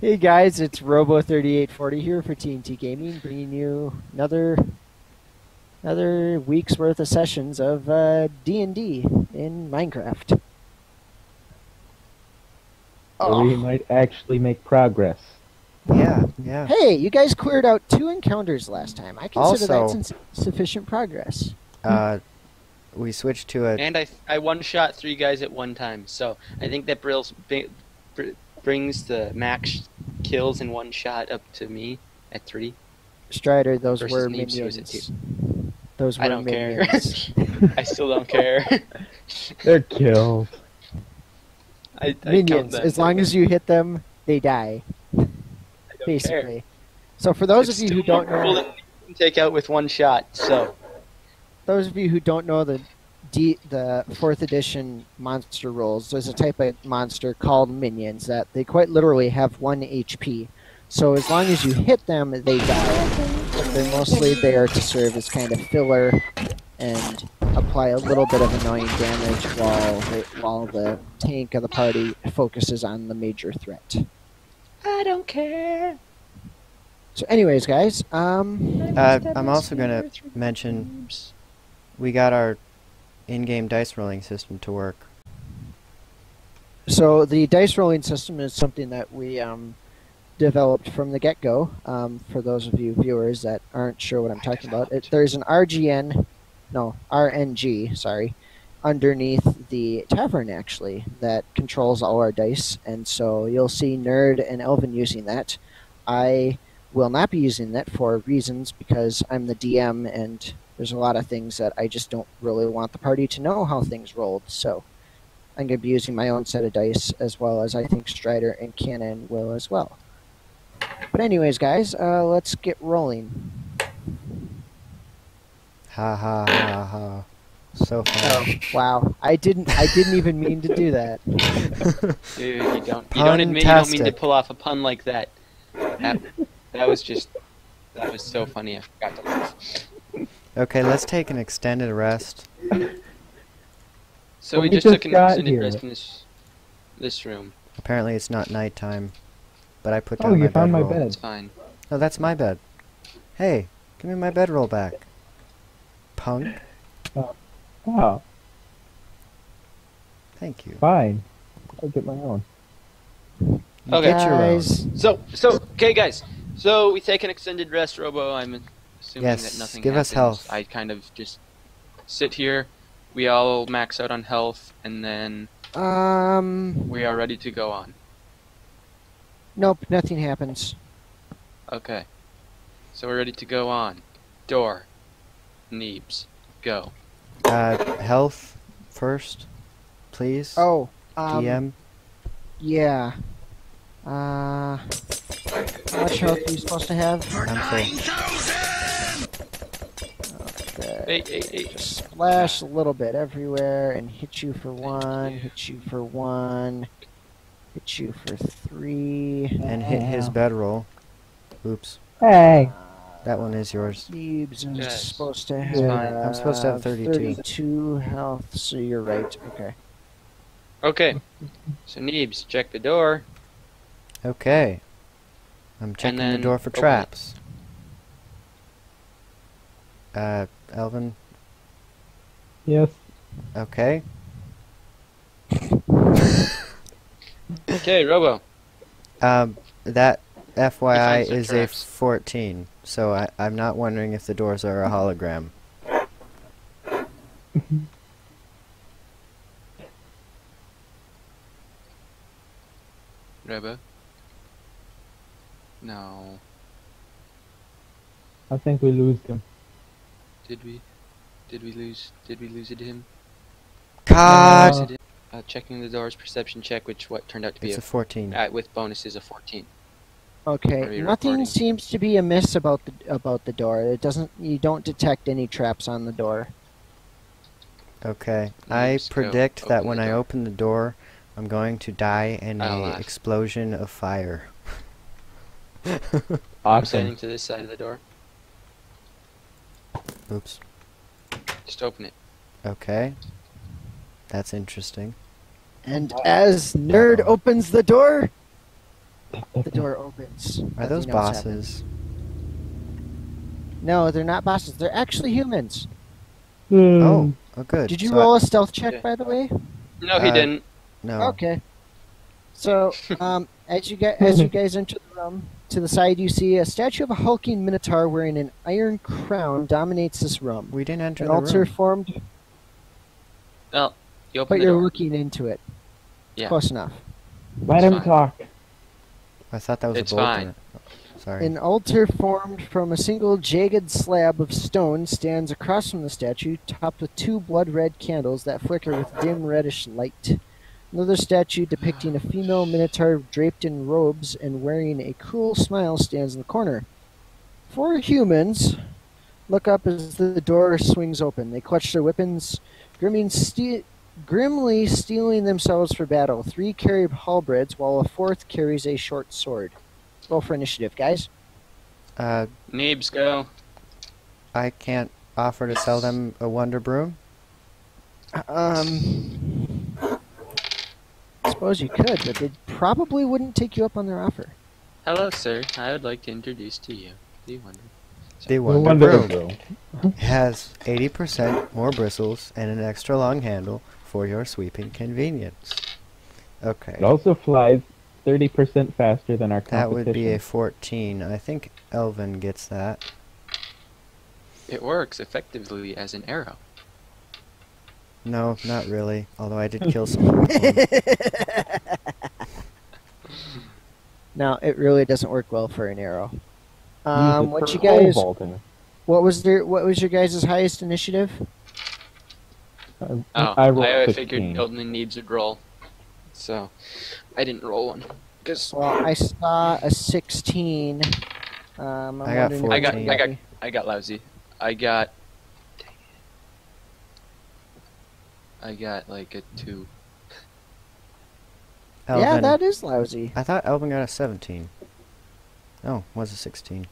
Hey guys, it's Robo3840 here for TNT Gaming, bringing you another week's worth of sessions of D&D in Minecraft. Oh. We might actually make progress. Yeah, yeah. Hey, you guys cleared out 2 encounters last time. I consider also, that's sufficient progress. We switched to a... And I one-shot 3 guys at one time, so I think that brings the max kills in one shot up to me at 3. Strider, those were minions. Those were minions. I don't care. I still don't care. They're killed. I minions. As long as you hit them, they die. Basically. Care. So for those of you who don't know, you can take out with one shot. So those of you who don't know the 4th edition monster rules, there's a type of monster called minions that they quite literally have 1 HP. So as long as you hit them, they die. But they're mostly there to serve as kind of filler and apply a little bit of annoying damage while the tank of the party focuses on the major threat. I don't care. So anyways, guys, I'm also going to mention we got our in-game dice rolling system to work. So the dice rolling system is something that we developed from the get-go. For those of you viewers that aren't sure what I'm talking about, there's an RNG, sorry, underneath the tavern actually that controls all our dice, and so you'll see Nerd and Elvin using that. I will not be using that for reasons because I'm the DM and there's a lot of things that I just don't really want the party to know how things rolled, so I'm going to be using my own set of dice, as well as I think Strider and Cannon will as well. But anyways, guys, let's get rolling. Ha ha ha ha. So funny. Oh, wow. I didn't even mean to do that. Dude, you don't mean to pull off a pun like that. That was so funny, I forgot to laugh. Okay, let's take an extended rest. So we just took an extended rest in this room. Apparently it's not nighttime, but I put down my bedroll. Oh, you found my bed. It's fine. No, that's my bed. Hey, give me my bedroll back. Punk. Oh. Thank you. Fine. I'll get my own. You okay, guys. Okay, guys. So we take an extended rest, Robo. I'm assuming that nothing give happens. Us health. I kind of just sit here. We all max out on health, and then we are ready to go on. Nope, nothing happens. Okay, so we're ready to go on. Door, Neebs, go. Health first, please. Oh, DM. Yeah. How much health are you supposed to have? I'm okay. Just splash a little bit everywhere and hit you for 1, hit you for 1, hit you for 3. And hit his bedroll. Oops. Hey! That one is yours. Neebs is supposed to have, I'm supposed to have 32 health, so you're right. Okay. Okay. So Neebs, check the door. Okay. I'm checking the door for traps. Elvin? Yes. Okay. Okay, Robo. That FYI is a 14, so I'm not wondering if the doors are a hologram. Robo? No. I think we lost him. Did we lose him? God! Checking the doors, perception check, which turned out to be a 14. With bonuses, a 14. Okay, nothing seems to be amiss about the door. It doesn't. You don't detect any traps on the door. Okay, I predict that when I open the door, I'm going to die in an explosion of fire. I'm standing to this side of the door. Oops. Just open it. Okay. That's interesting. And as Nerd opens the door, The door opens. Are those bosses? No, they're not bosses. They're actually humans. Mm. Oh, good. Did you roll a stealth check, by the way? No, he didn't. No. Okay. So, as you guys enter the room, to the side you see a statue of a hulking minotaur wearing an iron crown dominates this room. We didn't enter the room. An altar formed. Well, you opened the door. But you're looking into it. Yeah. Close enough. Let him talk. I thought that was a bolt. Fine. Sorry. An altar formed from a single jagged slab of stone stands across from the statue, topped with two blood-red candles that flicker with dim reddish light. Another statue depicting a female minotaur draped in robes and wearing a cruel smile stands in the corner. Four humans look up as the door swings open. They clutch their weapons, grimly steeling themselves for battle. Three carry halberds, while a fourth carries a short sword. Roll for initiative, guys. Neebs, go. I can't offer to sell them a Wonder Broom. I suppose you could, but they probably wouldn't take you up on their offer. Hello, sir. I would like to introduce to you the Wonder. The Wonder Broom has 80% more bristles and an extra long handle for your sweeping convenience. Okay. It also flies 30% faster than our competition. That would be a 14. I think Elvin gets that. It works effectively as an arrow. No, not really. Although I did kill someone. No, it really doesn't work well for an arrow. What you guys? What was your guys' highest initiative? I figured Elvin needs a roll, so I didn't roll one. Well, I saw a 16. I got lousy. I got like a 2. Elvin, yeah, that is lousy. I thought Elvin got a 17. Oh, was a 16.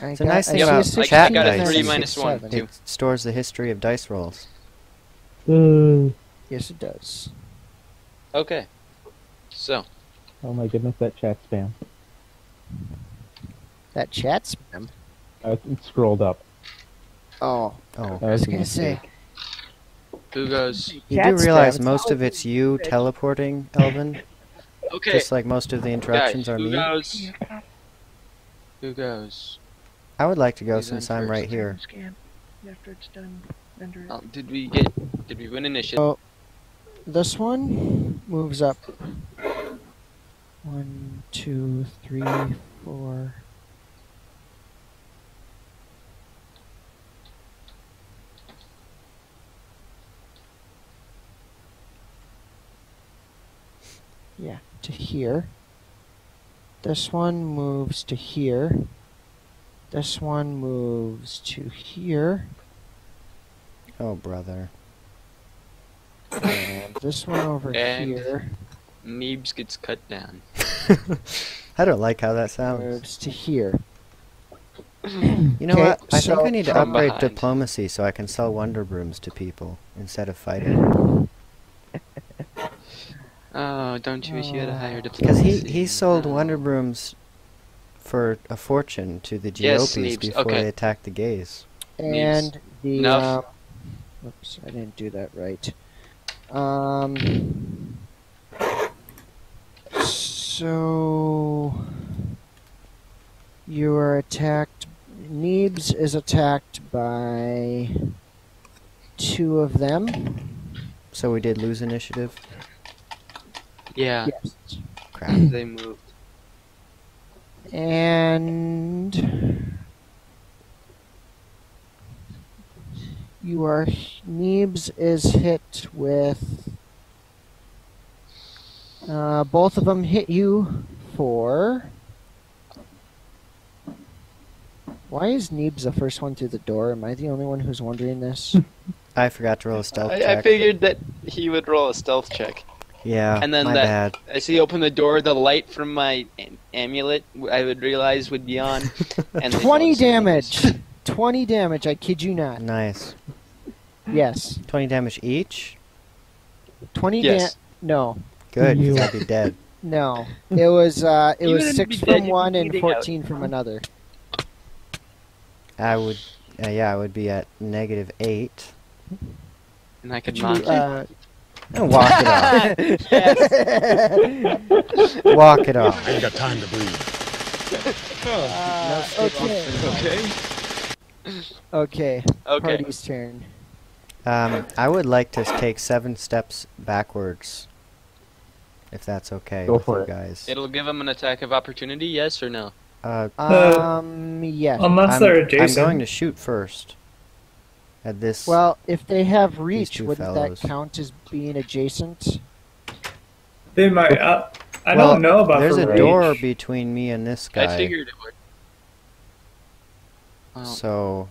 It's a nice thing about chat dice. It stores the history of dice rolls. Mm. Yes, it does. Okay. So. Oh my goodness, that chat spam. That chat spam? It scrolled up. Oh. I was gonna say. Who goes? You do realize most of it's you teleporting, Elvin? Okay. Just like most of the interruptions are me. Who goes? Who goes? I would like to go since I'm right here. After it's done, did we win initiative? Oh, this one moves up. 1, 2, 3, 4. Yeah, to here. This one moves to here. This one moves to here. Oh, brother. And this one over here. Neebs gets cut down. I don't like how that sounds. Moves to here. You know what? I think I need to upgrade diplomacy so I can sell Wonder Brooms to people instead of fighting. Oh, don't you wish you had a higher diplomacy? Because he sold Wonder Brooms for a fortune to the GOPs before they attacked the gays. And the... oops, I didn't do that right. So... You are attacked... Neebs is attacked by... 2 of them. So we did lose initiative? Yeah. Yes. Crap. They moved. And you are Neebs is hit with both of them hit you for. Why is Neebs the first one through the door? Am I the only one who's wondering this? I forgot to roll a stealth check. I figured that he would roll a stealth check. Yeah, and then that, as he opened the door, the light from my amulet I would realize would be on. And 20 damage. 20 damage. I kid you not. Nice. Yes. 20 damage each. 20 damage. No. Good. You'll be dead. No, it was 6 from one and 14 from another. I would, yeah, I would be at -8. And I could not. And walk it off. Yes. Walk it off. I ain't got time to breathe. Okay. Party's turn. I would like to take 7 steps backwards. If that's okay with you guys. It'll give them an attack of opportunity, yes or no? Yes. Unless they're adjacent. I'm going to shoot first. At this. Well, if they have reach, wouldn't that count as being adjacent? They might. I don't know about there's a reach. Door between me and this guy. I figured it would. Wow. So,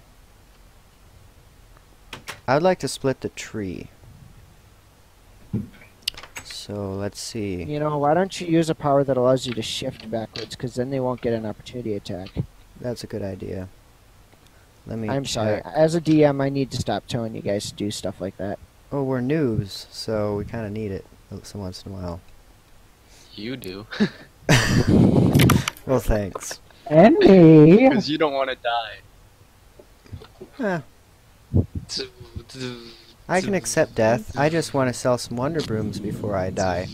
I'd like to split the tree. So let's see. You know, why don't you use a power that allows you to shift backwards? Because then they won't get an opportunity attack. That's a good idea. Let me. I'm sorry. As a DM, I need to stop telling you guys to do stuff like that. Oh, we're noobs, so we kind of need it once in a while. You do. Well, thanks. And me. Because you don't want to die. I can accept death. I just want to sell some Wonder Brooms before I die.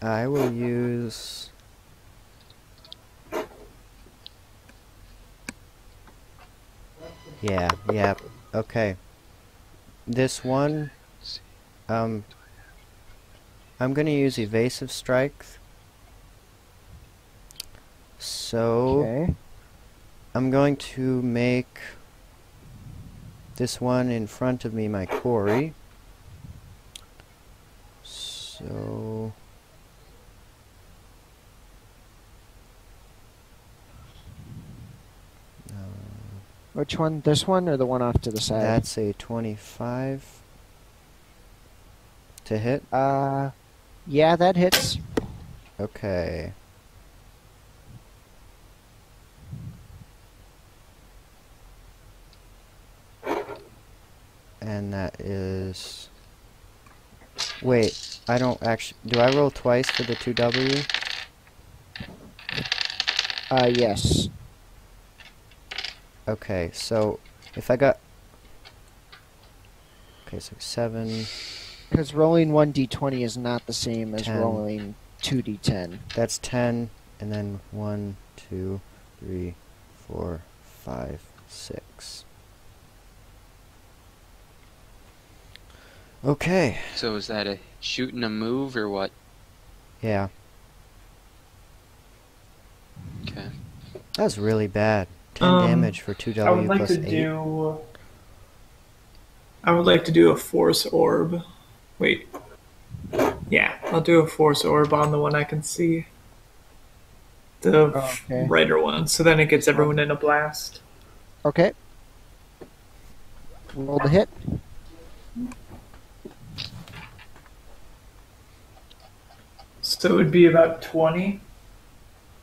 I will use... Yeah, okay. This one... I'm going to use Evasive Strike. So... Okay. I'm going to make this one in front of me my quarry. So which one? This one or the one off to the side? That's a 25 to hit. Yeah, that hits. Okay. And that is... Wait, I don't actually... Do I roll twice for the 2W? Yes. Okay, so if I got... Okay, so 7... Because rolling 1d20 is not the same as rolling 2d10. That's 10, and then 1, 2, 3, 4, 5, 6... Okay. So is that a shoot and a move or what? Yeah. Okay. That was really bad. 10 damage for 2W I would like plus to 8. I would like to do a force orb. Wait. Yeah, I'll do a force orb on the one I can see. The brighter one. So then it gets everyone in a blast. Okay. Roll the hit. So it would be about 20.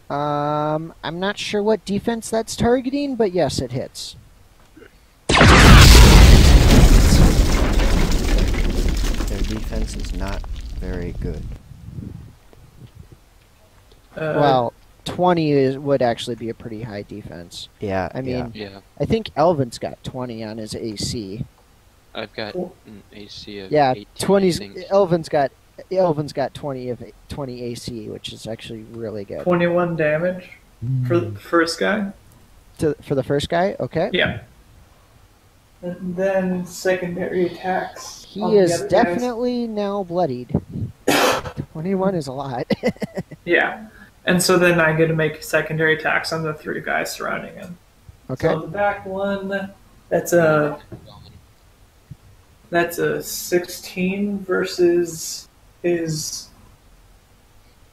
I'm not sure what defense that's targeting, but yes, it hits. Their defense is not very good. Well, 20 would actually be a pretty high defense. Yeah, I mean, I think Elvin's got 20 on his AC. I've got an AC of 18. Yeah, 20. Elvin's got 20 AC, which is actually really good. 21 damage for the first guy. For the first guy, okay. Yeah. And then secondary attacks. He is definitely now bloodied. 21 is a lot. Yeah, and so then I get to make secondary attacks on the 3 guys surrounding him. Okay. So the back one, that's a 16 versus. Is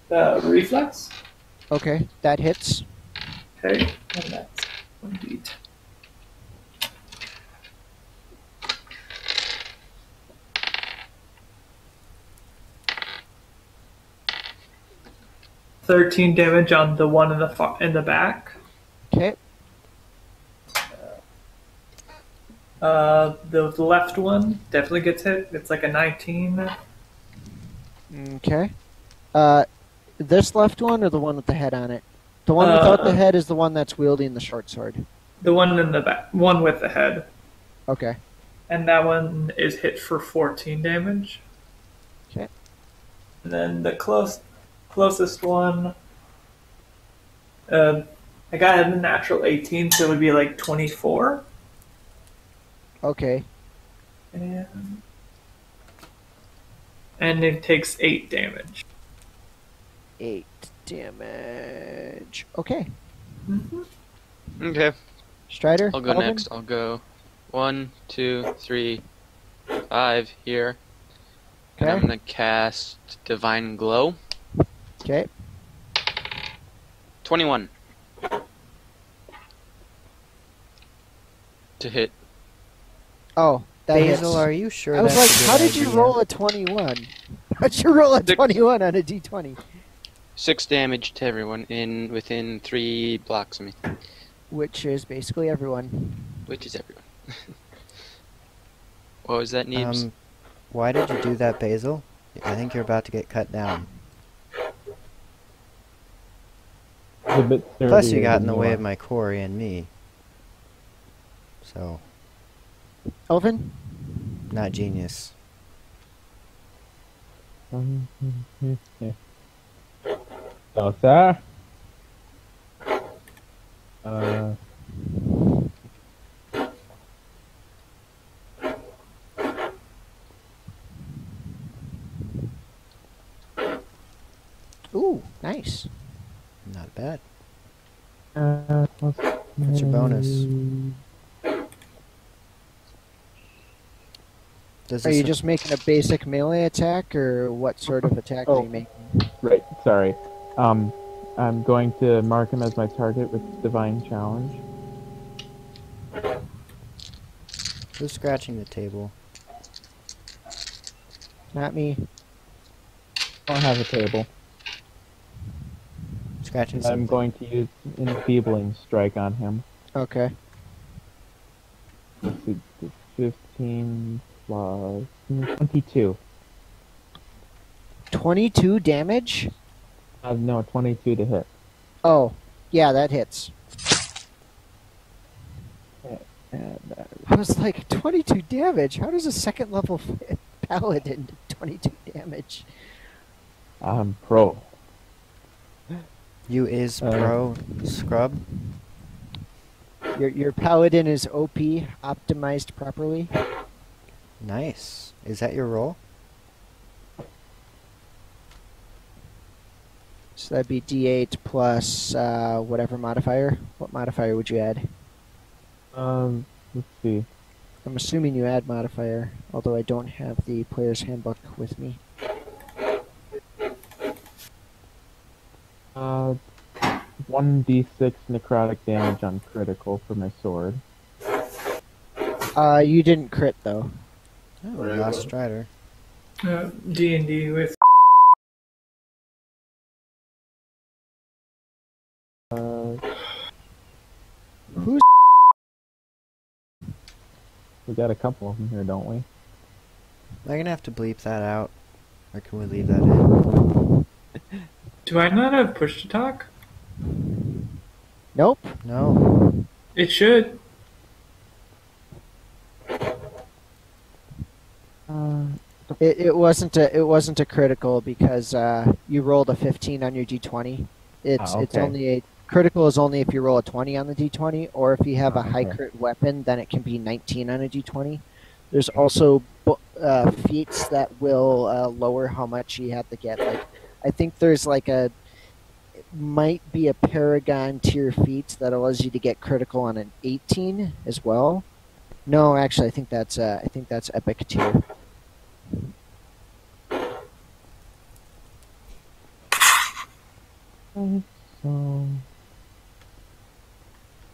the reflex. Okay, that hits. Okay, and that's 1d10. $13 damage on the one in the back. Okay. The left one definitely gets hit. It's like a 19. Okay. This left one or the one with the head on it? The one without the head is the one that's wielding the short sword. The one in the back. One with the head. Okay. And that one is hit for 14 damage. Okay. And then the closest one... I got a natural 18, so it would be like 24. Okay. And it takes 8 damage. 8 damage. Okay. Mm-hmm. Okay. Strider? I'll go Elvin? Next. I'll go 1, 2, 3, 5 here. Okay. And I'm going to cast Divine Glow. Okay. 21. To hit. Oh, that Basil, hits. Are you sure? I was like, how did you roll a 21? How'd you roll a 21 on a d20? 6 damage to everyone within 3 blocks of me. Which is basically everyone. Which is everyone. What was that, Neebs? Why did you do that, Basil? I think you're about to get cut down. Plus, you got in the way of my quarry and me. So... Elvin? Not genius. About that. Ooh, nice. Not bad. What's your bonus? Are you just making a basic melee attack, or what sort of attack are you making? Right, sorry. I'm going to mark him as my target with Divine Challenge. Who's scratching the table? Not me. I don't have a table. Scratching something. I'm going to use Enfeebling Strike on him. Okay. 15... 22. 22 damage? No, 22 to hit. Oh, yeah, that hits. I was like, 22 damage? How does a second level paladin do 22 damage? I'm pro. You is pro, scrub? Your paladin is OP, optimized properly. Nice. Is that your roll? So that'd be D8 plus whatever modifier. What modifier would you add? Let's see. I'm assuming you add modifier, although I don't have the player's handbook with me. Uh, 1d6 necrotic damage on critical for my sword. You didn't crit though. Oh, I lost Strider. D&D with... Who's... We got a couple of them here, don't we? They're gonna have to bleep that out. Or can we leave that in? Do I not have push to talk? Nope. No. It should. It wasn't a critical because you rolled a 15 on your d20. It's only a critical is only if you roll a 20 on the d20, or if you have a high crit weapon, then it can be 19 on a d20. There's also feats that will lower how much you have to get. Like, I think there's like a it might be a Paragon tier feat that allows you to get critical on an 18 as well. No, actually, I think that's epic tier.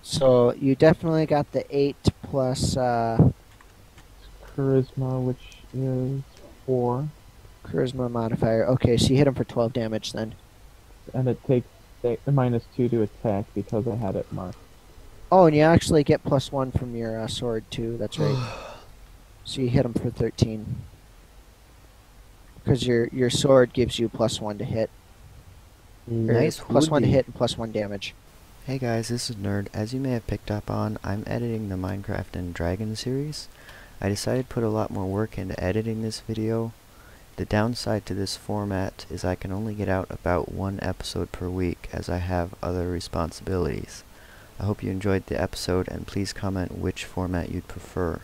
So you definitely got the 8 plus charisma, which is 4. Charisma modifier. Okay, so you hit him for 12 damage then. And it takes -2 to attack because I had it marked. Oh, and you actually get +1 from your sword too. That's right. So you hit him for 13. Because your sword gives you +1 to hit. Nice. +1 to hit and +1 damage. Hey guys, this is Nerd. As you may have picked up on, I'm editing the Minecraft and Dragon series. I decided to put a lot more work into editing this video. The downside to this format is I can only get out about 1 episode per week as I have other responsibilities. I hope you enjoyed the episode and please comment which format you'd prefer.